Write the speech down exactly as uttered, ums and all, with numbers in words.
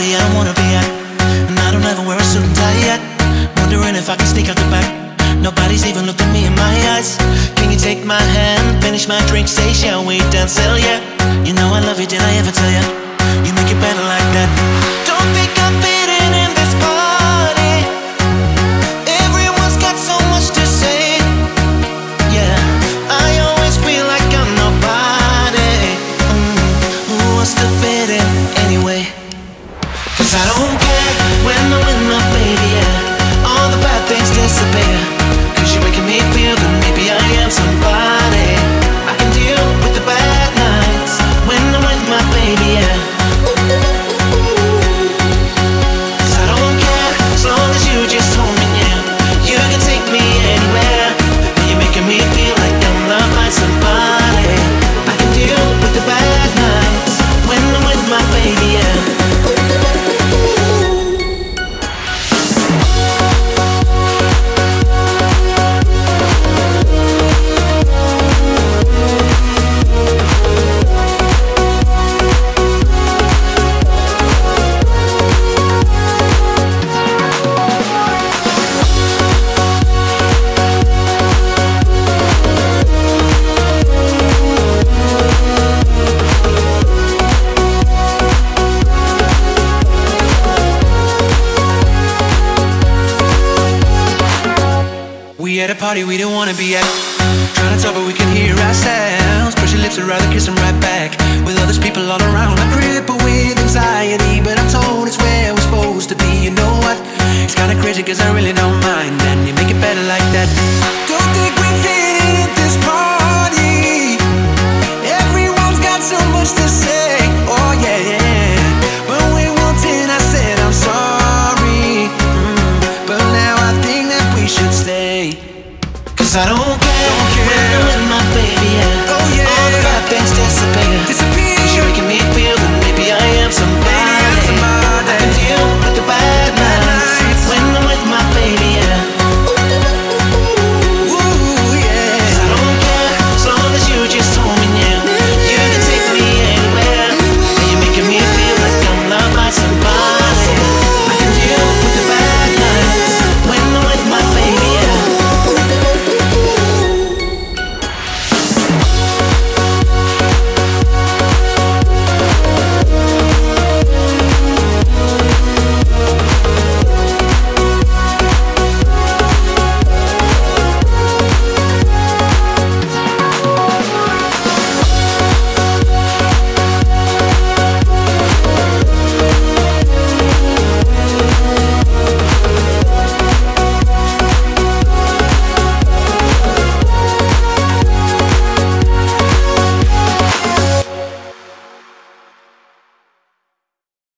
party I wanna be at, and I don't ever wear a suit and tie yet. Wondering if I can sneak out the back. Nobody's even looked at me in my eyes. Can you take my hand, finish my drink, say shall we dance, hell yeah. You know I love you, did I ever tell ya? You make it better like that. Don't think I'm fitting in this party. Everyone's got so much to say. Yeah, I always feel like I'm nobody. mm, Who wants to fit in anyway? Cause I don't care when I'm with my baby, yeah. All the bad things disappear. Cause you're making me feel that maybe I am somebody. I can deal with the bad nights when I'm with my baby, yeah. At a party we don't wanna be at, trying to talk but we can hear ourselves. Push your lips and rather kiss them right back. With all these people all around, I'm crippled with anxiety, but I'm told it's where we're supposed to be. You know what? It's kinda crazy cause I really know